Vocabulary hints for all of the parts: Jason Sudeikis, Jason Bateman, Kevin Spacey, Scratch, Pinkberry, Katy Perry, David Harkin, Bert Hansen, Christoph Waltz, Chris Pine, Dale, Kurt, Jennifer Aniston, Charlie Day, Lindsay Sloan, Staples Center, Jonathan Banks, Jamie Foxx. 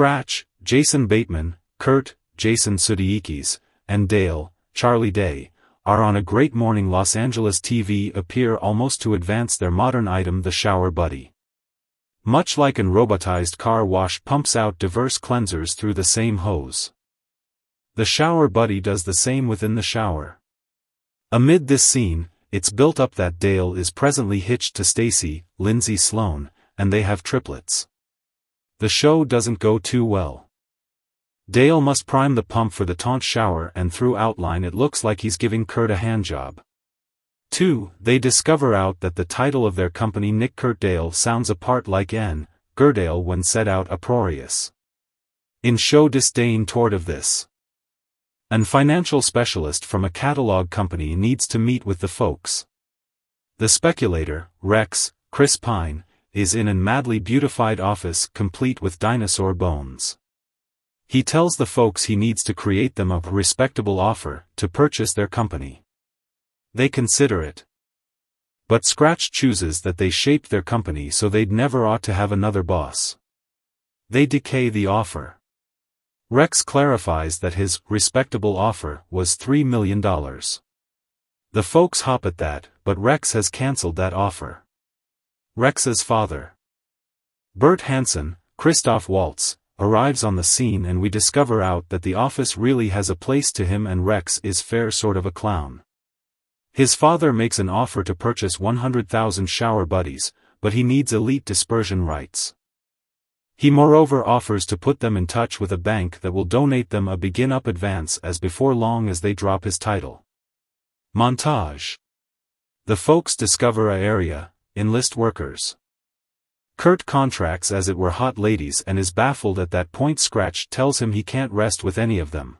Scratch, Jason Bateman, Kurt, Jason Sudeikis, and Dale, Charlie Day, are on a great morning Los Angeles TV appear almost to advance their modern item the shower buddy. Much like an robotized car wash pumps out diverse cleansers through the same hose, the shower buddy does the same within the shower. Amid this scene, it's built up that Dale is presently hitched to Stacy, Lindsay Sloan, and they have triplets. The show doesn't go too well. Dale must prime the pump for the taunt shower, and through outline it looks like he's giving Kurt a handjob. 2. They discover out that the title of their company Nick Kurt Dale sounds a part like N. Gurdale when set out uproarious. In show disdain toward of this. An financial specialist from a catalog company needs to meet with the folks. The speculator, Rex, Chris Pine, is in an madly beautified office complete with dinosaur bones. He tells the folks he needs to create them a respectable offer to purchase their company. They consider it. But Scratch chooses that they shaped their company so they'd never ought to have another boss. They decay the offer. Rex clarifies that his respectable offer was $3 million. The folks hop at that, but Rex has cancelled that offer. Rex's father, Bert Hansen, Christoph Waltz, arrives on the scene, and we discover out that the office really has a place to him, and Rex is fair sort of a clown. His father makes an offer to purchase 100,000 shower buddies, but he needs elite dispersion rights. He moreover offers to put them in touch with a bank that will donate them a begin-up advance as before long as they drop his title. Montage. The folks discover a area, enlist workers. Kurt contracts as it were hot ladies and is baffled at that point. Scratch tells him he can't rest with any of them.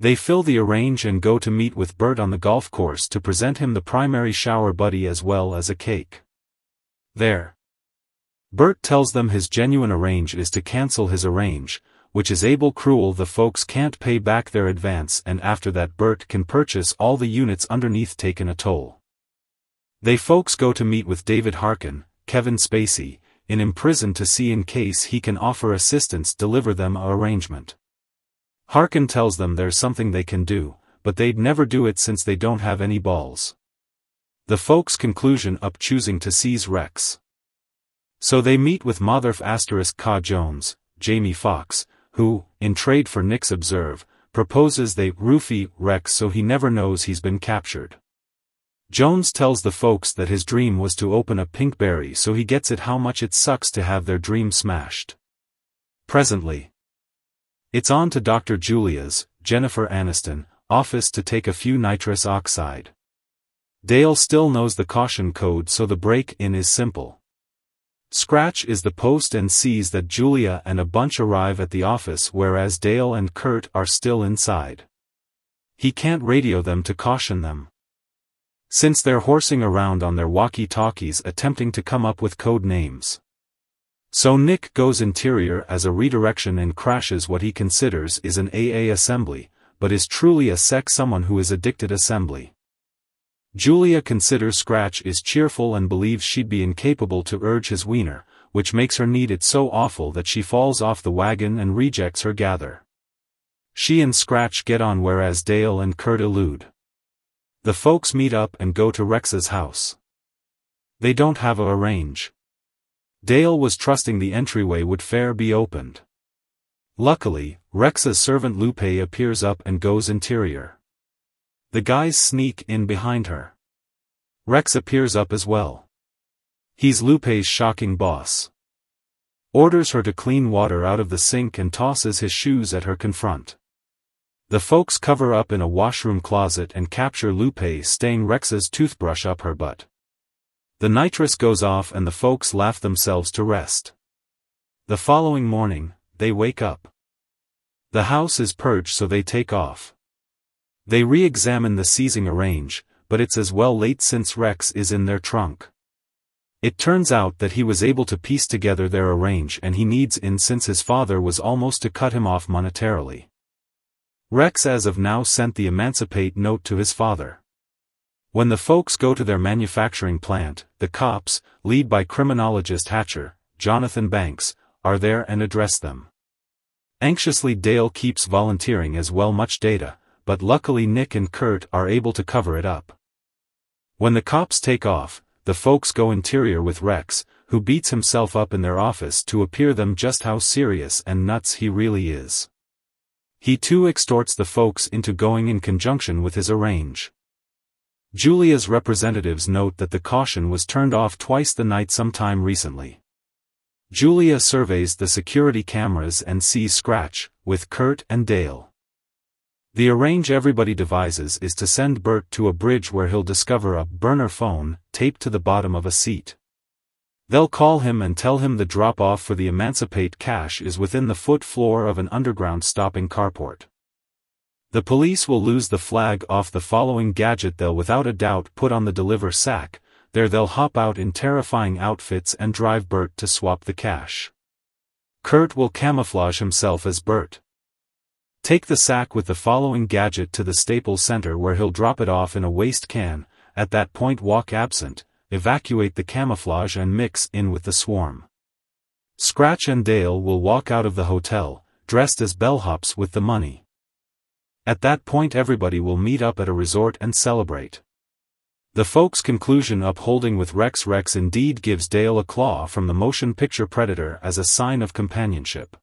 They fill the arrange and go to meet with Bert on the golf course to present him the primary shower buddy as well as a cake. There, Bert tells them his genuine arrange is to cancel his arrange, which is able cruel. The folks can't pay back their advance, and after that Bert can purchase all the units underneath taken a toll. They folks go to meet with David Harkin, Kevin Spacey, in prison to see in case he can offer assistance deliver them a arrangement. Harkin tells them there's something they can do, but they'd never do it since they don't have any balls. The folks conclusion up choosing to seize Rex. So they meet with Motherf *Ka Jones, Jamie Foxx, who, in trade for Nick's observe, proposes they roofie Rex so he never knows he's been captured. Jones tells the folks that his dream was to open a Pinkberry, so he gets it how much it sucks to have their dream smashed. Presently, it's on to Dr. Julia's, Jennifer Aniston, office to take a few nitrous oxide. Dale still knows the caution code, so the break-in is simple. Scratch is the post and sees that Julia and a bunch arrive at the office, whereas Dale and Kurt are still inside. He can't radio them to caution them, since they're horsing around on their walkie-talkies attempting to come up with code names. So Nick goes interior as a redirection and crashes what he considers is an AA assembly, but is truly a sex someone who is addicted assembly. Julia considers Scratch is cheerful and believes she'd be incapable to urge his wiener, which makes her need it so awful that she falls off the wagon and rejects her gather. She and Scratch get on, whereas Dale and Kurt elude. The folks meet up and go to Rex's house. They don't have a range. Dale was trusting the entryway would fair be opened. Luckily, Rex's servant Lupe appears up and goes interior. The guys sneak in behind her. Rex appears up as well. He's Lupe's shocking boss. Orders her to clean water out of the sink and tosses his shoes at her confront. The folks cover up in a washroom closet and capture Lupe staying Rex's toothbrush up her butt. The nitrous goes off and the folks laugh themselves to rest. The following morning, they wake up. The house is purged, so they take off. They re-examine the seizing arrange, but it's as well late since Rex is in their trunk. It turns out that he was able to piece together their arrange and he needs in since his father was almost to cut him off monetarily. Rex as of now sent the emancipate note to his father. When the folks go to their manufacturing plant, the cops, led by criminologist Hatcher, Jonathan Banks, are there and address them. Anxiously, Dale keeps volunteering as well much data, but luckily Nick and Kurt are able to cover it up. When the cops take off, the folks go interior with Rex, who beats himself up in their office to appear them just how serious and nuts he really is. He too extorts the folks into going in conjunction with his arrange. Julia's representatives note that the caution was turned off twice the night sometime recently. Julia surveys the security cameras and sees Scratch, with Kurt and Dale. The arrange everybody devises is to send Bert to a bridge where he'll discover a burner phone, taped to the bottom of a seat. They'll call him and tell him the drop-off for the Emancipate cash is within the foot floor of an underground stopping carport. The police will lose the flag off the following gadget they'll without a doubt put on the deliver sack, there they'll hop out in terrifying outfits and drive Bert to swap the cash. Kurt will camouflage himself as Bert. Take the sack with the following gadget to the Staples Center where he'll drop it off in a waste can, at that point walk absent, evacuate the camouflage and mix in with the swarm. Scratch and Dale will walk out of the hotel, dressed as bellhops with the money. At that point everybody will meet up at a resort and celebrate. The folks' conclusion upholding with Rex. Rex indeed gives Dale a claw from the motion picture predator as a sign of companionship.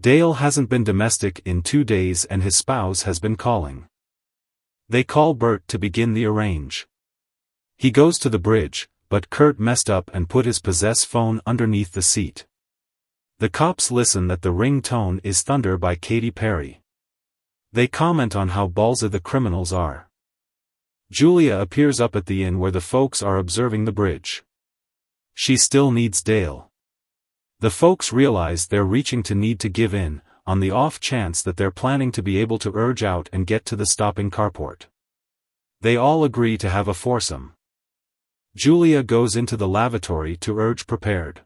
Dale hasn't been domestic in 2 days and his spouse has been calling. They call Bert to begin the arrange. He goes to the bridge, but Kurt messed up and put his possess phone underneath the seat. The cops listen that the ringtone is Thunder by Katy Perry. They comment on how ballsy the criminals are. Julia appears up at the inn where the folks are observing the bridge. She still needs Dale. The folks realize they're reaching to need to give in, on the off chance that they're planning to be able to urge out and get to the stopping carport. They all agree to have a foursome. Julia goes into the lavatory to urge prepared.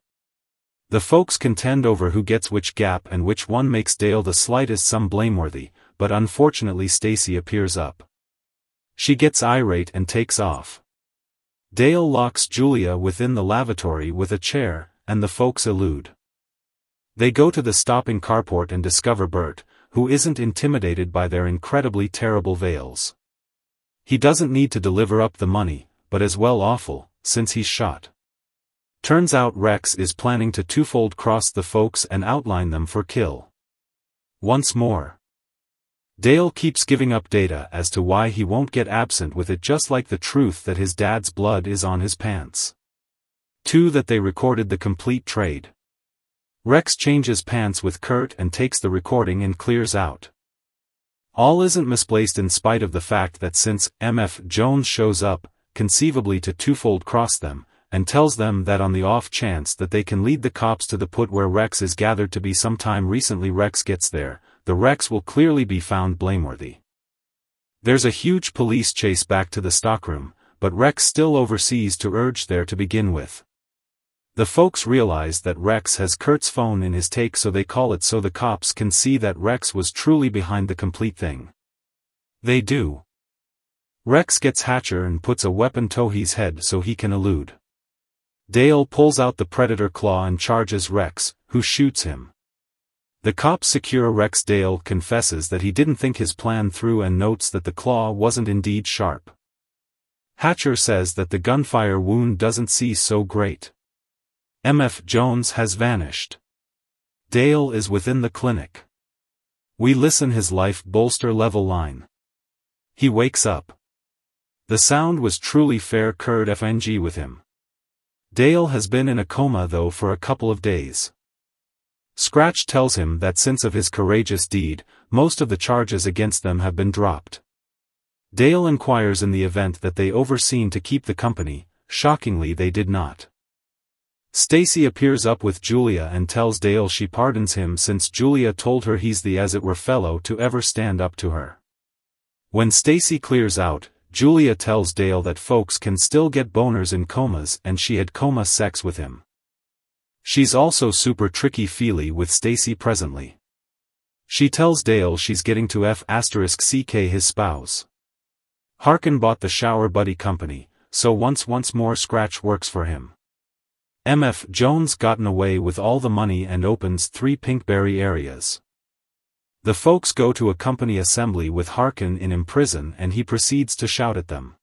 The folks contend over who gets which gap and which one makes Dale the slightest some blameworthy, but unfortunately Stacy appears up. She gets irate and takes off. Dale locks Julia within the lavatory with a chair, and the folks elude. They go to the stopping carport and discover Bert, who isn't intimidated by their incredibly terrible veils. He doesn't need to deliver up the money, but as well awful, since he's shot. Turns out Rex is planning to twofold cross the folks and outline them for kill. Once more. Dale keeps giving up data as to why he won't get absent with it, just like the truth that his dad's blood is on his pants. 2. That they recorded the complete trade. Rex changes pants with Kurt and takes the recording and clears out. All isn't misplaced in spite of the fact that since MF Jones shows up, conceivably to twofold cross them, and tells them that on the off chance that they can lead the cops to the put where Rex is gathered to be sometime recently Rex gets there, the Rex will clearly be found blameworthy. There's a huge police chase back to the stockroom, but Rex still oversees to urge there to begin with. The folks realize that Rex has Kurt's phone in his take, so they call it so the cops can see that Rex was truly behind the complete thing. They do. Rex gets Hatcher and puts a weapon to his head so he can elude. Dale pulls out the predator claw and charges Rex, who shoots him. The cops secure Rex. Dale confesses that he didn't think his plan through and notes that the claw wasn't indeed sharp. Hatcher says that the gunfire wound doesn't seem so great. MF Jones has vanished. Dale is within the clinic. We listen his life bolster level line. He wakes up. The sound was truly fair curd FNG with him. Dale has been in a coma though for a couple of days. Scratch tells him that since of his courageous deed, most of the charges against them have been dropped. Dale inquires in the event that they overseen to keep the company, shockingly they did not. Stacy appears up with Julia and tells Dale she pardons him since Julia told her he's the as it were fellow to ever stand up to her. When Stacy clears out, Julia tells Dale that folks can still get boners in comas and she had coma sex with him. She's also super tricky feely with Stacy presently. She tells Dale she's getting to F***CK his spouse. Harkin bought the shower buddy company, so once more Scratch works for him. MF Jones gotten away with all the money and opens 3 Pinkberry areas. The folks go to a company assembly with Harkin in prison and he proceeds to shout at them.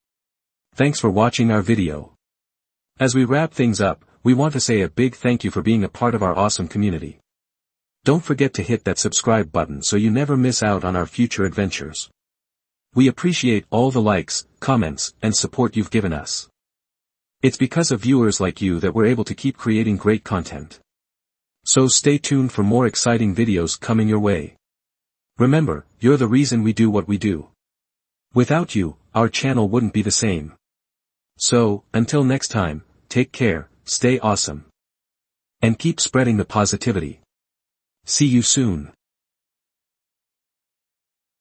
Thanks for watching our video. As we wrap things up, we want to say a big thank you for being a part of our awesome community. Don't forget to hit that subscribe button so you never miss out on our future adventures. We appreciate all the likes, comments, and support you've given us. It's because of viewers like you that we're able to keep creating great content. So stay tuned for more exciting videos coming your way. Remember, you're the reason we do what we do. Without you, our channel wouldn't be the same. So, until next time, take care, stay awesome, and keep spreading the positivity. See you soon.